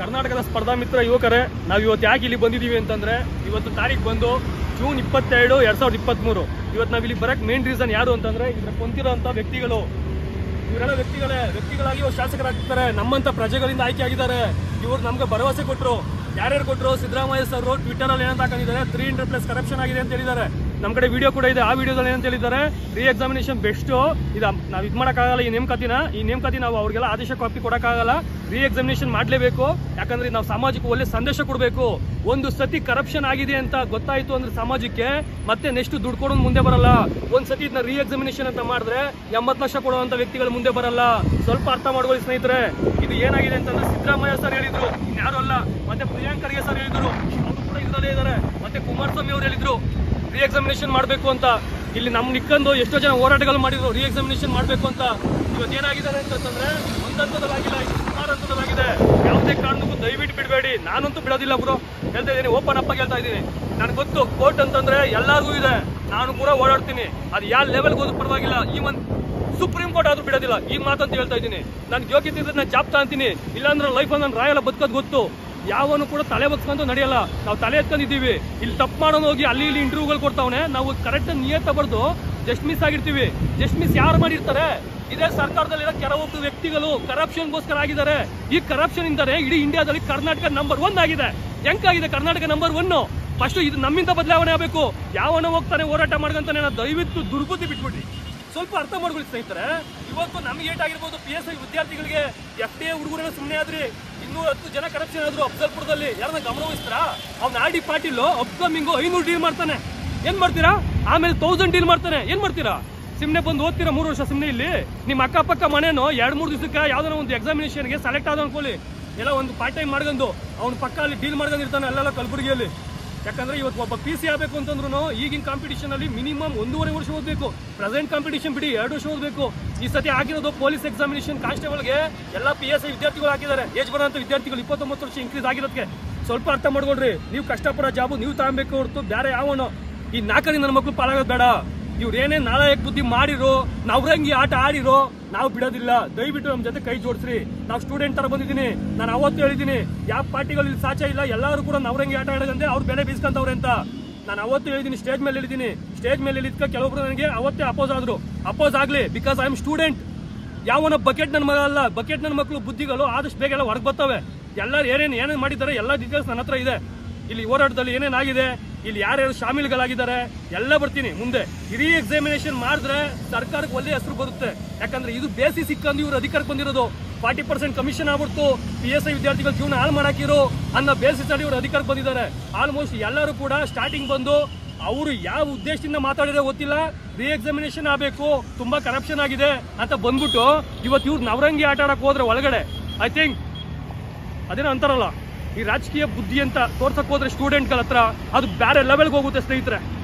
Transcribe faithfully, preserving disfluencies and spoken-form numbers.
ಕರ್ನಾಟಕದ ಸ್ಪರ್ಧಾ ಮಿತ್ರ ಯುವಕರೇ, ನಾವು ಇವತ್ತು ಯಾಕೆ ಇಲ್ಲಿ ಬಂದಿದ್ದೀವಿ ಅಂತಂದ್ರೆ ಇವತ್ತು ತಾರೀಖು ಬಂದು ಜೂನ್ ಇಪ್ಪತ್ತೆರಡು ಎರಡು ಸಾವಿರದ ಇಪ್ಪತ್ತ್ಮೂರು. ಇವತ್ತು ನಾವು ಇಲ್ಲಿ ಬರಕ್ಕೆ ಮೇನ್ ರೀಸನ್ ಯಾರು ಅಂತಂದ್ರೆ ಇದರ ಕೊಂತಿರೋಂಥ ವ್ಯಕ್ತಿಗಳು, ಇವರೆಲ್ಲ ವ್ಯಕ್ತಿಗಳೇ ವ್ಯಕ್ತಿಗಳಾಗಿ ಇವರು ಶಾಸಕರಾಗ್ತಾರೆ, ನಮ್ಮಂಥ ಪ್ರಜೆಗಳಿಂದ ಆಯ್ಕೆ ಆಗಿದ್ದಾರೆ. ಇವರು ನಮ್ಗೆ ಭರವಸೆ ಕೊಟ್ಟರು. ಯಾರ್ಯಾರು ಕೊಟ್ಟರು? ಸಿದ್ದರಾಮಯ್ಯ ಸರ್ ಟ್ವಿಟರಲ್ಲಿ ಏನಂತ ಹಾಕೊಂಡಿದ್ದಾರೆ, ತ್ರೀ ಹಂಡ್ರೆಡ್ ಪ್ಲಸ್ ಕರಪ್ಷನ್ ಆಗಿದೆ ಅಂತ ಹೇಳಿದ್ದಾರೆ. ನಮ್ಮ ಕಡೆ ವಿಡಿಯೋ ಕೂಡ ಇದೆ, ಆ ವಿಡಿಯೋದಲ್ಲಿ ಏನಂತ ಹೇಳಿದ್ದಾರೆ, ರೀ ಎಕ್ಸಾಮಿನೇಷನ್ ಬೆಸ್ಟು, ಇದು ನಾವು ಇದು ಮಾಡೋಕ್ಕಾಗಲ್ಲ, ಈ ನೇಮಕಾತಿನ ಈ ನೇಮಕಾತಿ ನಾವು ಅವ್ರಿಗೆಲ್ಲ ಆದೇಶ ಕಾಪಿ ಕೊಡೋಕ್ಕಾಗಲ್ಲ, ರೀ ಎಕ್ಸಾಮಿನೇಷನ್ ಮಾಡಲೇಬೇಕು, ಯಾಕಂದರೆ ನಾವು ಸಮಾಜಕ್ಕೆ ಒಳ್ಳೆ ಸಂದೇಶ ಕೊಡಬೇಕು. ಒಂದು ಸತಿ ಕರಪ್ಷನ್ ಆಗಿದೆ ಅಂತ ಗೊತ್ತಾಯಿತು ಅಂದರೆ ಸಮಾಜಕ್ಕೆ ಮತ್ತೆ ನೆಕ್ಸ್ಟ್ ದುಡ್ಡು ಕೊಡೋದು ಮುಂದೆ ಬರಲ್ಲ. ಒಂದು ಸತಿ ಇದನ್ನ ರೀ ಎಕ್ಸಾಮಿನೇಷನ್ ಅಂತ ಮಾಡಿದ್ರೆ ಎಂಬತ್ತು ಲಕ್ಷ ಕೊಡುವಂಥ ವ್ಯಕ್ತಿಗಳು ಮುಂದೆ ಬರಲ್ಲ. ಸ್ವಲ್ಪ ಅರ್ಥ ಮಾಡ್ಕೊಳ್ಳಿ ಸ್ನೇಹಿತರೆ, ಇದು ಏನಾಗಿದೆ ಅಂತಂದ್ರೆ ಸಿದ್ದರಾಮಯ್ಯ ಸರ್ ಹೇಳಿದ್ರು, ಯಾರು ಅಲ್ಲ, ಮತ್ತೆ ಪ್ರಿಯಾಂಕ್ ಖರ್ಗೆ ಸರ್ ಹೇಳಿದ್ರು, ಅವರು ಕೂಡ ಇದರಲ್ಲೇ ಇದ್ದಾರೆ, ಮತ್ತೆ ಕುಮಾರಸ್ವಾಮಿ ಅವರು ಹೇಳಿದ್ರು ರೀ ಎಕ್ಸಾಮಿನೇಷನ್ ಮಾಡಬೇಕು ಅಂತ. ಇಲ್ಲಿ ನಮ್ಗೆ ಇಕ್ಕಂದು ಎಷ್ಟೋ ಜನ ಹೋರಾಟಗಳು ಮಾಡಿದ್ರು ರೀ ಎಕ್ಸಾಮಿನೇಷನ್ ಮಾಡಬೇಕು ಅಂತ. ಇವತ್ತೇನಾಗಿದ್ದಾರೆ ಅಂತಂದರೆ ಒಂದು ಹಂತದಲ್ಲಾಗಿಲ್ಲ, ಸುಮಾರು ಹಂತದಲ್ಲಾಗಿದೆ. ಯಾವುದೇ ಕಾರಣಕ್ಕೂ ದಯವಿಟ್ಟು ಬಿಡಬೇಡಿ, ನಾನಂತೂ ಬಿಡೋದಿಲ್ಲ ಗುರು, ಹೇಳ್ತಾ ಇದ್ದೀನಿ, ಓಪನ್ ಅಪ್ಪಾಗಿ ಹೇಳ್ತಾ ಇದ್ದೀನಿ. ನನಗೆ ಗೊತ್ತು ಕೋರ್ಟ್ ಅಂತಂದರೆ ಎಲ್ಲರಿಗೂ ಇದೆ, ನಾನು ಕೂಡ ಓಡಾಡ್ತೀನಿ, ಅದು ಯಾವ ಲೆವೆಲ್ಗೆ ಹೋದ್ರು ಪರವಾಗಿಲ್ಲ, ಈ ಒಂದು ಸುಪ್ರೀಂ ಕೋರ್ಟ್ ಆದರೂ ಬಿಡೋದಿಲ್ಲ. ಈ ಮಾತಂತ ಹೇಳ್ತಾ ಇದ್ದೀನಿ, ನನಗೆ ಯೋಗ್ಯತೆ ಇದ್ರೆ ನಾನು ಜಾಬ್ ತಗೊಂತೀನಿ, ಇಲ್ಲಾಂದ್ರೆ ಲೈಫಲ್ಲಿ ನಾನು ರಾಯಲ್ಲ ಬದುಕೋದು ಗೊತ್ತು. ಯಾವನು ಕೂಡ ತಲೆ ಬಗ್ಸ್ಕೊಂಡು ನಡೆಯಲ್ಲ, ನಾವು ತಲೆ ಎತ್ಕೊಂಡಿದ್ದೀವಿ. ಇಲ್ಲಿ ತಪ್ಪು ಮಾಡೋನು ಹೋಗಿ ಅಲ್ಲಿ ಇಲ್ಲಿ ಇಂಟರ್ವ್ಯೂಗಳು ಕೊಡ್ತಾವನೆ, ನಾವು ಕರೆಕ್ಟ್ ನಿಯತ್ತ ಬರೆದು ಜಸ್ಟ್ ಮಿಸ್ ಆಗಿರ್ತೀವಿ. ಜಸ್ಟ್ ಮಿಸ್ ಯಾರು ಮಾಡಿರ್ತಾರೆ? ಇದೇ ಸರ್ಕಾರದಲ್ಲಿರೋ ಕೆಲವೊಬ್ಬರು ವ್ಯಕ್ತಿಗಳು ಕರಪ್ಷನ್ಗೋಸ್ಕರ ಆಗಿದ್ದಾರೆ. ಈ ಕರಪ್ಷನ್ ಇಂದರೆ ಇಡೀ ಇಂಡಿಯಾದಲ್ಲಿ ಕರ್ನಾಟಕ ನಂಬರ್ ಒನ್ ಆಗಿದೆ. ಹೆಂಗಾಗಿದೆ ಕರ್ನಾಟಕ ನಂಬರ್ ಒನ್ನು? ಫಸ್ಟು ಇದು ನಮ್ಮಿಂದ ಬದಲಾವಣೆ ಆಗಬೇಕು. ಯಾವನ ಹೋಗ್ತಾನೆ ಹೋರಾಟ ಮಾಡ್ಕೊಂತಾನೆ, ನಾನು ದಯವಿಟ್ಟು ದುರ್ಬುದ್ಧಿ ಬಿಟ್ಬಿಡಿ. ಸ್ವಲ್ಪ ಅರ್ಥ ಮಾಡ್ಕೊಳ್ಳಿ ಸ್ನೇಹಿತರೆ, ಇವತ್ತು ನಮ್ಗೆ ಏಟಾಗಿರ್ಬೋದು, ಪಿ ಎಸ್ ಐ ವಿದ್ಯಾರ್ಥಿಗಳಿಗೆ ಎಫ್ ಡಿ ಎ ಹುಡುಗರನ್ನ ಸುಮ್ಮನೆ ಆದ್ರಿ, ಇನ್ನೂರ ಹತ್ತು ಜನ ಕರಪ್ಷನ್ ಆದ್ರು ಅಫ್ಜಲ್ಪುರದಲ್ಲಿ, ಯಾರನ್ನ ಗಮನವಹಿಸ್ತಾರ? ಅವ್ನ ಆರ್ ಡಿ ಪಾಟೀಲ್ ಅಪ್ಕಮಿಂಗು ಐನೂರು ಡೀಲ್ ಮಾಡ್ತಾನೆ, ಏನ್ ಮಾಡ್ತೀರಾ? ಆಮೇಲೆ ತೌಸಂಡ್ ಡೀಲ್ ಮಾಡ್ತಾನೆ, ಏನ್ ಮಾಡ್ತೀರಾ? ಸುಮ್ಮನೆ ಬಂದು ಓದ್ತೀರಾ ಮೂರು ವರ್ಷ ಸುಮ್ಮನೆ? ಇಲ್ಲಿ ನಿಮ್ಮ ಅಕ್ಕಪಕ್ಕ ಮನೇನು ಎರಡು ಮೂರು ದಿವಸಕ್ಕೆ ಯಾವ್ದಾರ ಒಂದು ಎಕ್ಸಾಮಿನೇಷನ್ಗೆ ಸೆಲೆಕ್ಟ್ ಆದ ಅನ್ಕೊಳ್ಳಿ, ಎಲ್ಲ ಒಂದು ಪಾರ್ಟ್ ಟೈಮ್ ಮಾಡ್ಕೊಂಡು ಅವ್ನ ಪಕ್ಕ ಅಲ್ಲಿ ಡೀಲ್ ಮಾಡ್ಕೊಂಡಿರ್ತಾನೆ ಅಲ್ಲೆಲ್ಲ ಕಲಬುರಗಿಯಲ್ಲಿ. ಯಾಕಂದ್ರೆ ಇವತ್ತು ಒಬ್ಬ ಪಿ ಸಿ ಆಗಬೇಕು ಅಂತಂದ್ರೂ ಈಗಿನ ಕಾಂಪಿಟೇಷನಲ್ಲಿ ಮಿನಿಮಮ್ ಒಂದೂವರೆ ವರ್ಷ ಓದಬೇಕು. ಪ್ರೆಸೆಂಟ್ ಕಾಂಪಿಟೇಷನ್ ಬಿಡಿ, ಎರಡು ವರ್ಷ ಓದಬೇಕು. ಈ ಸತಿ ಆಗಿರೋದು ಪೊಲೀಸ್ ಎಕ್ಸಾಮಿನೇಷನ್ ಕಾನ್ಸ್ಟೇಬಲ್ಗೆ ಎಲ್ಲ ಪಿ ಎಸ್ ಐ ವಿದ್ಯಾರ್ಥಿಗಳು ಹಾಕಿದ್ದಾರೆ. ಏಜ್ ಬರೋಂಥ ವಿದ್ಯಾರ್ಥಿಗಳು ಇಪ್ಪತ್ತೊಂಬತ್ತು ವರ್ಷ ಇನ್ಕ್ರೀಸ್ ಆಗಿರೋದಕ್ಕೆ ಸ್ವಲ್ಪ ಅರ್ಥ ಮಾಡ್ಕೊಡ್ರಿ. ನೀವು ಕಷ್ಟಪಡೋ ಜಾಬು ನೀವು ತಗೊಬೇಕು ಹೊರತು ಬೇರೆ ಯಾವನು ಈ ನಾಲ್ಕರಿಂದ ನನ್ನ ಮಕ್ಕಳು ಪಾಲಾಗೋದು ಬೇಡ. ಇವ್ರು ಏನೇ ನಾಲಾಯಕ್ ಬುದ್ಧಿ ಮಾಡಿರೋ, ನವರಂಗಿ ಆಟ ಆಡಿರೋ, ನಾವು ಬಿಡೋದಿಲ್ಲ. ದಯವಿಟ್ಟು ನಮ್ಮ ಜೊತೆ ಕೈ ಜೋಡಿಸ್ರಿ. ನಾವು ಸ್ಟೂಡೆಂಟ್ ತರ ಬಂದಿದ್ದೀನಿ, ನಾನು ಅವತ್ತು ಹೇಳಿದ್ದೀನಿ, ಯಾವ ಪಾರ್ಟಿಗಳು ಇಲ್ಲಿ ಸಾಚ ಇಲ್ಲ, ಎಲ್ಲರೂ ಕೂಡ ನವರಂಗಿ ಆಟ ಆಡೋದಂತೆ ಅವ್ರು ಬೆಲೆ ಬೀಸ್ಕೊಂತವ್ರೆ ಅಂತ ನಾನು ಅವತ್ತು ಹೇಳಿದ್ದೀನಿ, ಸ್ಟೇಜ್ ಮೇಲೆ ಹೇಳಿದ್ದೀನಿ. ಸ್ಟೇಜ್ ಮೇಲೆ ಹೇಳಿದ್ಕ ಕೆಲವೊಬ್ರು ನನಗೆ ಅವತ್ತೇ ಅಪೋಸ್ ಆದ್ರು. ಅಪೋಸ್ ಆಗಲಿ, ಬಿಕಾಸ್ ಐ ಆಮ್ ಸ್ಟೂಡೆಂಟ್. ಯಾವನ ಬಕೆಟ್ ನನ್ನ ಮಗ ಅಲ್ಲ, ಬಕೆಟ್ ನನ್ನ ಮಕ್ಕಳು ಬುದ್ಧಿಗಳು ಆದಷ್ಟು ಬೇಗ ಎಲ್ಲ ಹೊರಗೆ ಬರ್ತವೆ. ಎಲ್ಲರೂ ಏನೇನು ಏನೇನು ಮಾಡಿದ್ದಾರೆ ಎಲ್ಲ ಡೀಟೇಲ್ಸ್ ನನ್ನ ಹತ್ರ ಇದೆ. ಇಲ್ಲಿ ಹೋರಾಟದಲ್ಲಿ ಏನೇನಾಗಿದೆ, ಇಲ್ಲಿ ಯಾರ್ಯಾರು ಶಾಮೀಲ್ಗಳಾಗಿದ್ದಾರೆ ಎಲ್ಲ ಬರ್ತೀನಿ ಮುಂದೆ. ರೀ ಎಕ್ಸಾಮಿನೇಷನ್ ಮಾಡಿದ್ರೆ ಸರ್ಕಾರಕ್ಕೆ ಒಳ್ಳೆ ಹೆಸರು ಬರುತ್ತೆ. ಯಾಕಂದ್ರೆ ಇದು ಬೇಸಿ ಸಿಕ್ಕಂದು ಇವರು ಅಧಿಕಾರಕ್ಕೆ ಬಂದಿರೋದು. ಫಾರ್ಟಿ ಪರ್ಸೆಂಟ್ ಕಮಿಷನ್ ಆಗ್ಬಿಡ್ತು, ಪಿ ಎಸ್ ಐ ವಿದ್ಯಾರ್ಥಿಗಳ ಜೀವನ ಹಾಳು ಮಾಡಾಕಿರೋ ಅನ್ನೋ ಬೇಸಿಸ್ ಅಲ್ಲಿ ಇವರು ಅಧಿಕಾರಕ್ಕೆ ಬಂದಿದ್ದಾರೆ. ಆಲ್ಮೋಸ್ಟ್ ಎಲ್ಲರೂ ಕೂಡ ಸ್ಟಾರ್ಟಿಂಗ್ ಬಂದು ಅವರು ಯಾವ ಉದ್ದೇಶದಿಂದ ಮಾತಾಡಿರೋ ಗೊತ್ತಿಲ್ಲ, ರೀ ಎಕ್ಸಾಮಿನೇಷನ್ ಆಗಬೇಕು, ತುಂಬಾ ಕರಪ್ಷನ್ ಆಗಿದೆ ಅಂತ ಬಂದ್ಬಿಟ್ಟು ಇವತ್ತು ಇವ್ರು ನವರಂಗಿ ಆಟ ಆಡಕ್ಕೆ ಹೋದ್ರೆ ಒಳಗಡೆ, ಐ ಥಿಂಕ್ ಅದೇನೋ ಅಂತಾರಲ್ಲ ಈ ರಾಜಕೀಯ ಬುದ್ಧಿ ಅಂತ ತೋರ್ಸಕ್ ಹೋದ್ರೆ ಸ್ಟೂಡೆಂಟ್ಗಳ ಹತ್ರ ಅದು ಬೇರೆ ಲೆವೆಲ್ಗೆ ಹೋಗುತ್ತೆ ಸ್ನೇಹಿತರೆ.